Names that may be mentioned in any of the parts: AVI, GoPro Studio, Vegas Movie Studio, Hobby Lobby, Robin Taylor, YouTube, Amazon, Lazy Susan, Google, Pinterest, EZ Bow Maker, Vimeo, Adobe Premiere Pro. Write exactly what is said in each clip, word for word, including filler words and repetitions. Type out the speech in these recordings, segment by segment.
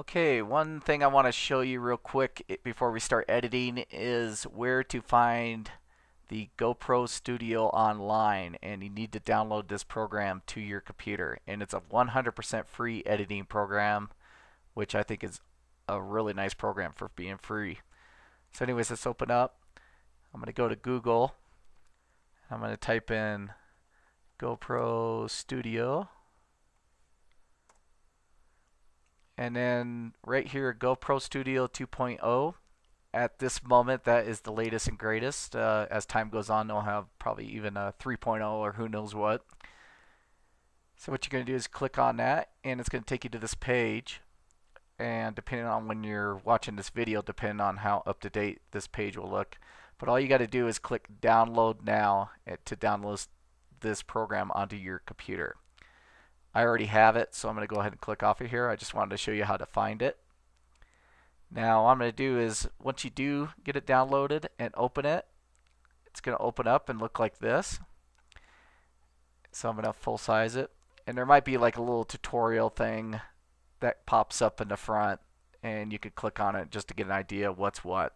Okay, one thing I want to show you real quick before we start editing is where to find the GoPro Studio online, and you need to download this program to your computer, and it's a one hundred percent free editing program, which I think is a really nice program for being free. So anyways, let's open up. I'm going to go to Google. I'm going to type in GoPro Studio. And then right here, GoPro Studio two point oh. At this moment, that is the latest and greatest. Uh, as time goes on, they'll have probably even a three point oh or who knows what. So what you're going to do is click on that, and it's going to take you to this page. And depending on when you're watching this video, depending on how up-to-date this page will look. But all you got to do is click Download Now to download this program onto your computer. I already have it, so I'm going to go ahead and click off of here. I just wanted to show you how to find it. Now what I'm going to do is, once you do get it downloaded and open it, it's going to open up and look like this. So I'm going to full size it. And there might be like a little tutorial thing that pops up in the front, and you could click on it just to get an idea of what's what.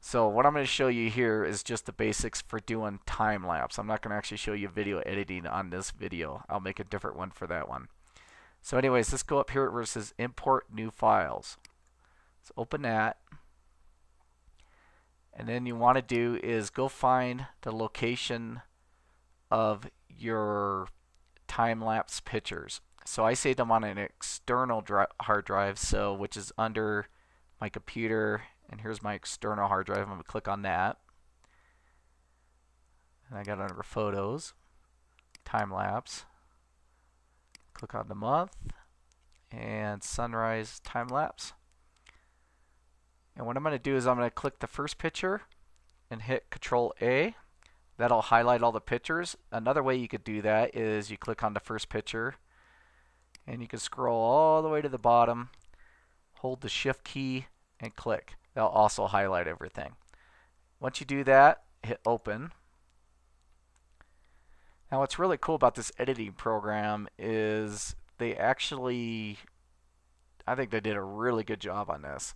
So what I'm going to show you here is just the basics for doing time lapse. I'm not going to actually show you video editing on this video. I'll make a different one for that one. So anyways, let's go up here where it says import new files. Let's open that. And then you want to do is go find the location of your time lapse pictures. So I saved them on an external dri hard drive, so which is under my computer. And here's my external hard drive. I'm going to click on that. And I got under Photos, Time Lapse. Click on the month and Sunrise Time Lapse. And what I'm going to do is I'm going to click the first picture and hit Control A. That'll highlight all the pictures. Another way you could do that is you click on the first picture and you can scroll all the way to the bottom, hold the Shift key, and click. They'll also highlight everything. Once you do that, hit open. Now what's really cool about this editing program is they actually, I think they did a really good job on this.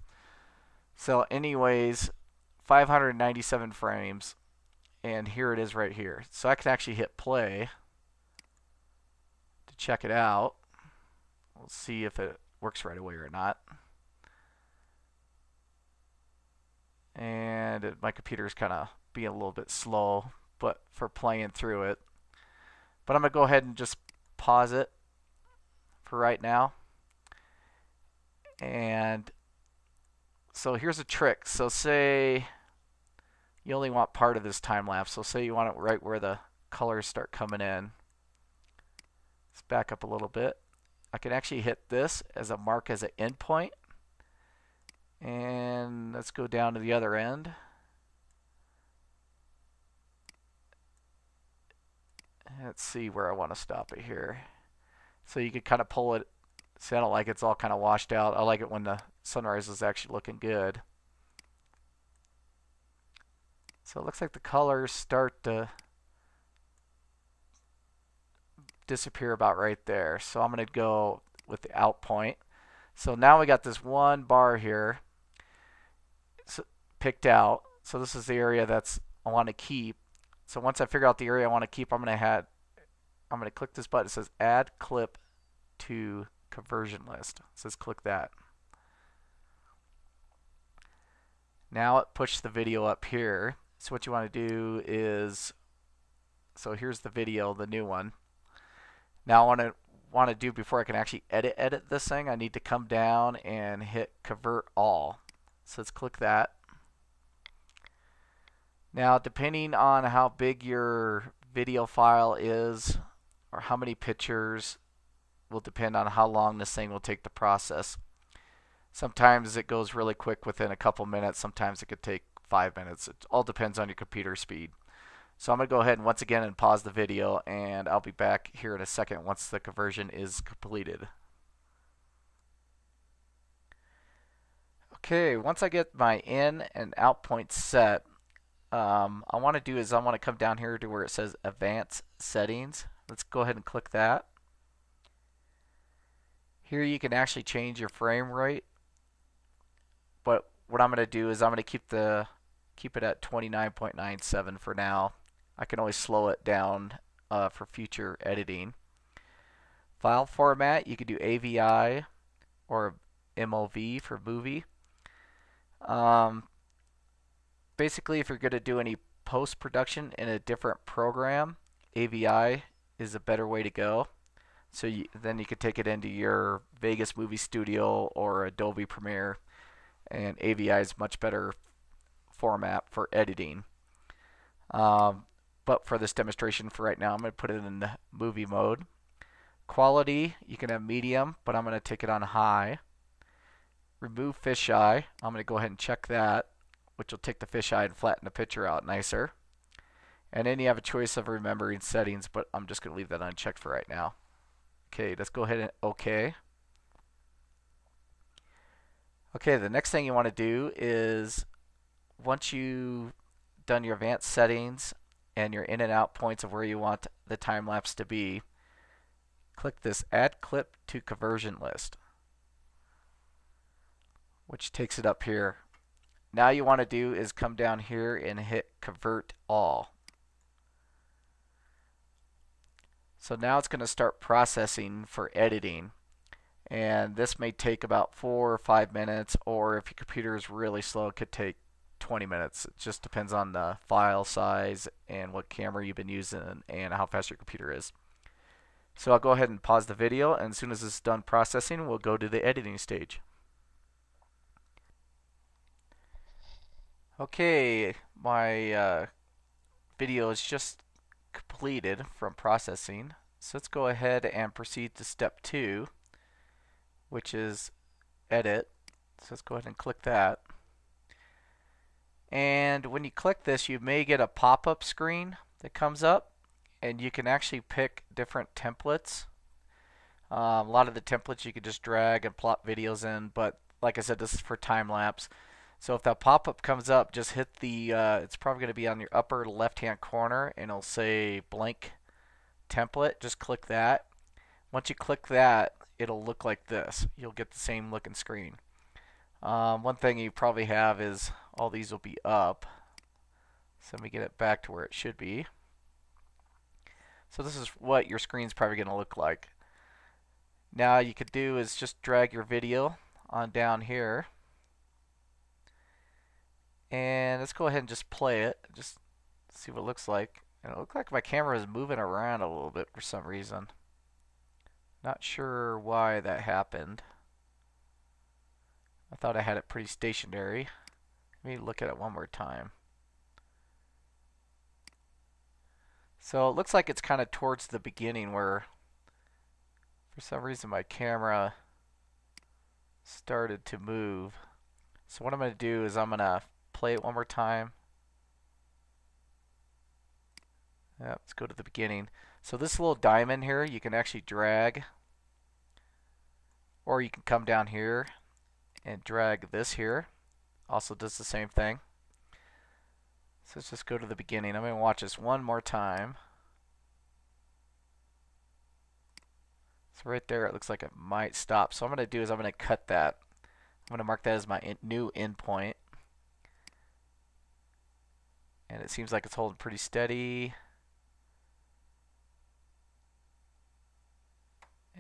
So anyways, five hundred ninety-seven frames, and here it is right here. So I can actually hit play to check it out. We'll see if it works right away or not. And my computer's kind of being a little bit slow, but for playing through it. But I'm going to go ahead and just pause it for right now. And so here's a trick. So say you only want part of this time lapse. So say you want it right where the colors start coming in. Let's back up a little bit. I can actually hit this as a mark as an endpoint. And let's go down to the other end. Let's see where I want to stop it here. So you could kind of pull it. See, I don't like it. It's all kind of washed out. I like it when the sunrise is actually looking good. So it looks like the colors start to disappear about right there. So I'm going to go with the out point. So now we got this one bar here picked out. So this is the area that's I want to keep. So once I figure out the area I want to keep, I'm going to add, I'm going to click this button. It says Add Clip to Conversion List. It says click that. Now it pushed the video up here. So what you want to do is, so here's the video, the new one. Now I want to want to do before I can actually edit edit this thing, I need to come down and hit Convert All. So let's click that. Now depending on how big your video file is or how many pictures will depend on how long this thing will take to process. Sometimes it goes really quick within a couple minutes, sometimes it could take five minutes. It all depends on your computer speed. So I'm going to go ahead and once again and pause the video, and I'll be back here in a second once the conversion is completed. Okay, once I get my in and out points set, um, I want to do is I want to come down here to where it says Advanced Settings. Let's go ahead and click that. Here you can actually change your frame rate, but what I'm going to do is I'm going to keep the keep it at twenty-nine point nine seven for now. I can always slow it down uh, for future editing. File format, you can do A V I or M O V for movie. Um, basically, if you're going to do any post-production in a different program, A V I is a better way to go. So you, then you could take it into your Vegas Movie Studio or Adobe Premiere, and A V I is much better format for editing. Um, but for this demonstration for right now, I'm going to put it in the movie mode. Quality, you can have medium, but I'm going to take it on high. Remove fisheye, I'm going to go ahead and check that, which will take the fisheye and flatten the picture out nicer. And then you have a choice of remembering settings, but I'm just going to leave that unchecked for right now. Okay, let's go ahead and OK. Okay, the next thing you want to do is, once you've done your advanced settings and your in and out points of where you want the time lapse to be, click this Add Clip to Conversion List, which takes it up here. Now you want to do is come down here and hit Convert All. So now it's going to start processing for editing, and this may take about four or five minutes, or if your computer is really slow, it could take twenty minutes. It just depends on the file size and what camera you've been using and how fast your computer is. So I'll go ahead and pause the video, and as soon as it's done processing, we'll go to the editing stage. Okay, my uh, video is just completed from processing, so let's go ahead and proceed to step two, which is edit. So let's go ahead and click that, and when you click this, you may get a pop-up screen that comes up, and you can actually pick different templates. Um, a lot of the templates you could just drag and plop videos in, but like I said, this is for time lapse. So if that pop-up comes up, just hit the, uh, it's probably going to be on your upper left-hand corner, and it'll say blank template. Just click that. Once you click that, it'll look like this. You'll get the same looking screen. Um, one thing you probably have is all these will be up. So let me get it back to where it should be. So this is what your screen's probably going to look like. Now you could do is just drag your video on down here. And let's go ahead and just play it, just see what it looks like. And it looks like my camera is moving around a little bit for some reason. Not sure why that happened. I thought I had it pretty stationary. Let me look at it one more time. So it looks like it's kind of towards the beginning where, for some reason, my camera started to move. So what I'm going to do is I'm going to play it one more time. Yeah, let's go to the beginning. So this little diamond here, you can actually drag, or you can come down here and drag this here. Also does the same thing. So let's just go to the beginning. I'm going to watch this one more time. So right there, it looks like it might stop. So what I'm going to do is I'm going to cut that. I'm going to mark that as my in new endpoint. And it seems like it's holding pretty steady.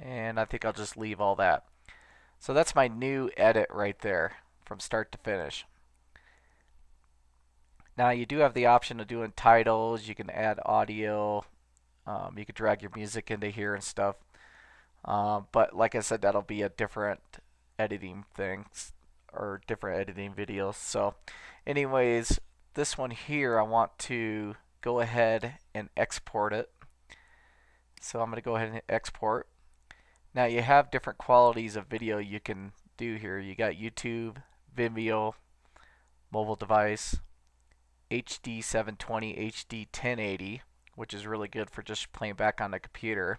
And I think I'll just leave all that. So that's my new edit right there from start to finish. Now you do have the option of doing titles. You can add audio. Um, you could drag your music into here and stuff. Um, but like I said, that'll be a different editing things or different editing videos. So anyways, this one here, I want to go ahead and export it. So I'm going to go ahead and hit export. Now you have different qualities of video you can do here. You got YouTube, Vimeo, mobile device, H D seven twenty, H D ten eighty, which is really good for just playing back on the computer.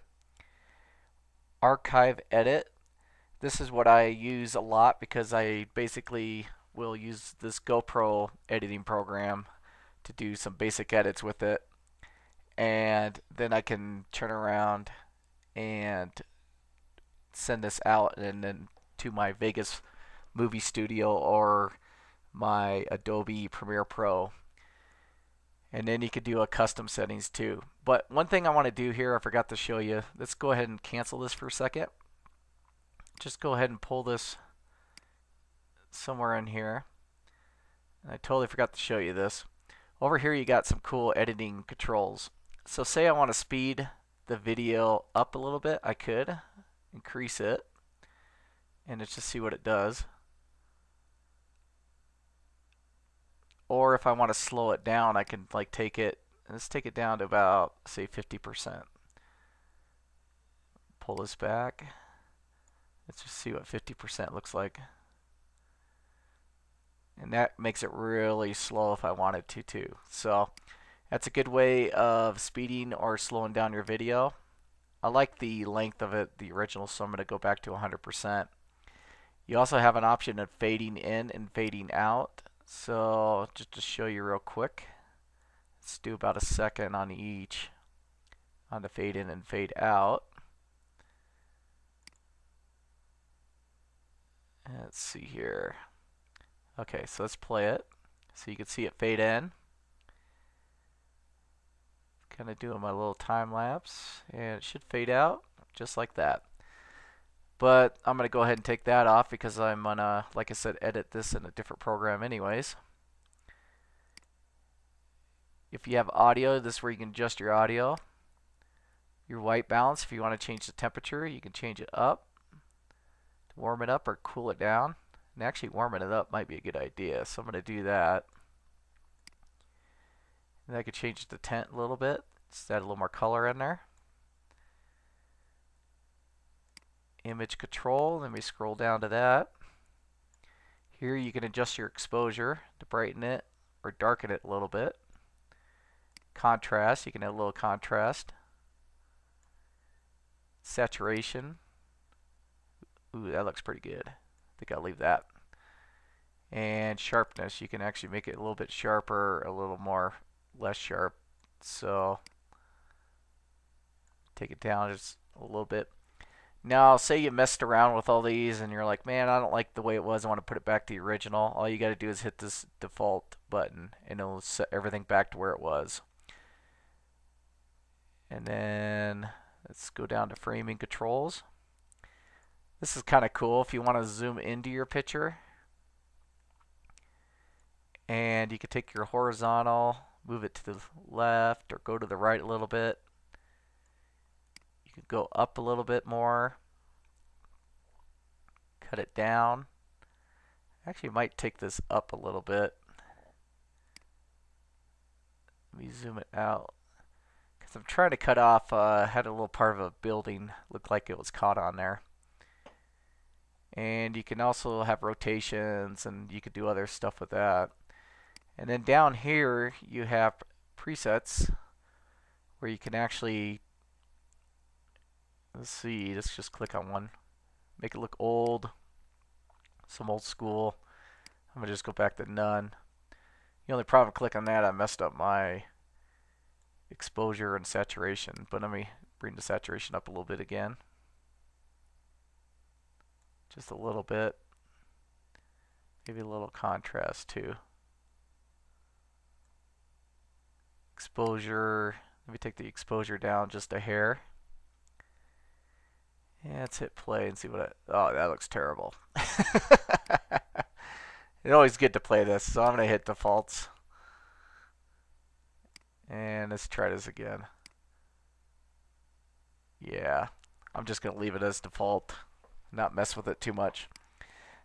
Archive edit. This is what I use a lot because I basically will use this GoPro editing program to do some basic edits with it, and then I can turn around and send this out and then to my Vegas Movie Studio or my Adobe Premiere Pro. And then you could do a custom settings too. But one thing I want to do here, I forgot to show you. Let's go ahead and cancel this for a second. Just go ahead and pull this somewhere in here. I totally forgot to show you this. Over here you got some cool editing controls. So say I want to speed the video up a little bit, I could increase it and let's just see what it does. Or if I want to slow it down, I can like take it, let's take it down to about say fifty percent. Pull this back. Let's just see what fifty percent looks like. And that makes it really slow if I wanted to too. So that's a good way of speeding or slowing down your video. I like the length of it, the original, so I'm going to go back to one hundred percent. You also have an option of fading in and fading out. So just to show you real quick, let's do about a second on each, on the fade in and fade out. Let's see here. Okay, so let's play it. So you can see it fade in. Kind of doing my little time lapse, and it should fade out just like that. But I'm gonna go ahead and take that off because I'm gonna, like I said, edit this in a different program anyways. If you have audio, this is where you can adjust your audio, your white balance. If you want to change the temperature, you can change it up to warm it up or cool it down. And actually warming it up might be a good idea, so I'm going to do that. And I could change the tint a little bit, just add a little more color in there. Image control, let me scroll down to that. Here you can adjust your exposure to brighten it or darken it a little bit. Contrast, you can add a little contrast. Saturation, ooh, that looks pretty good. I think I'll leave that. And sharpness, you can actually make it a little bit sharper, a little more less sharp. So take it down just a little bit. Now say you messed around with all these and you're like, man, I don't like the way it was, I want to put it back to the original. All you got to do is hit this default button and it'll set everything back to where it was. And then let's go down to framing controls. This is kind of cool if you want to zoom into your picture, and you can take your horizontal, move it to the left or go to the right a little bit. You can go up a little bit more, cut it down. Actually might take this up a little bit. Let me zoom it out because I'm trying to cut off, uh, had a little part of a building looked like it was caught on there. And you can also have rotations and you could do other stuff with that. And then down here you have presets where you can actually, let's see, let's just click on one, make it look old, some old school. I'm gonna just go back to none. The only problem clicking that, I messed up my exposure and saturation, but let me bring the saturation up a little bit again. Just a little bit, maybe a little contrast too. Exposure, let me take the exposure down just a hair. Yeah, let's hit play and see what it, oh, that looks terrible. It's always good to play this, so I'm gonna hit defaults. And let's try this again. Yeah, I'm just gonna leave it as default. Not mess with it too much.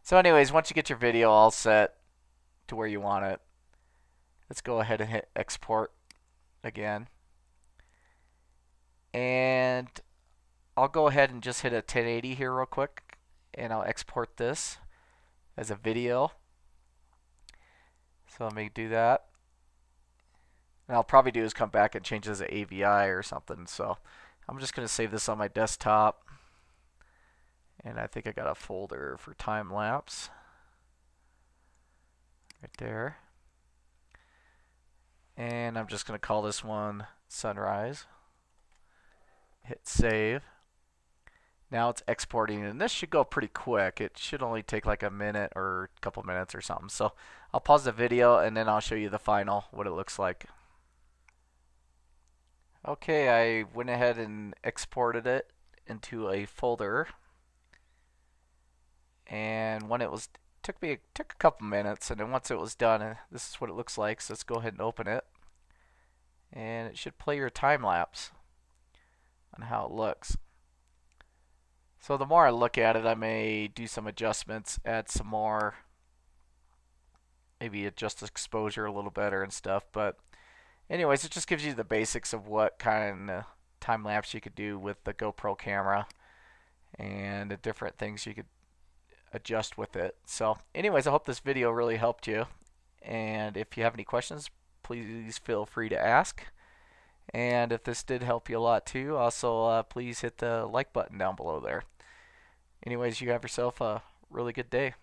So anyways, once you get your video all set to where you want it, let's go ahead and hit export again. And I'll go ahead and just hit a ten eighty here real quick, and I'll export this as a video. So let me do that. And I'll probably do is come back and change this to A V I or something. So I'm just gonna save this on my desktop. And I think I got a folder for time lapse right there. And I'm just going to call this one Sunrise. Hit save. Now it's exporting, and this should go pretty quick. It should only take like a minute or a couple minutes or something. So I'll pause the video and then I'll show you the final, what it looks like. Okay, I went ahead and exported it into a folder, and when it was took me took a couple minutes, and then once it was done, this is what it looks like. So let's go ahead and open it, and it should play your time lapse on how it looks. So the more I look at it, I may do some adjustments, add some more, maybe adjust the exposure a little better and stuff. But anyways, it just gives you the basics of what kind of time lapse you could do with the GoPro camera and the different things you could adjust with it. So anyways, I hope this video really helped you. And if you have any questions, please feel free to ask. And if this did help you a lot too, also uh, please hit the like button down below there. Anyways, you have yourself a really good day.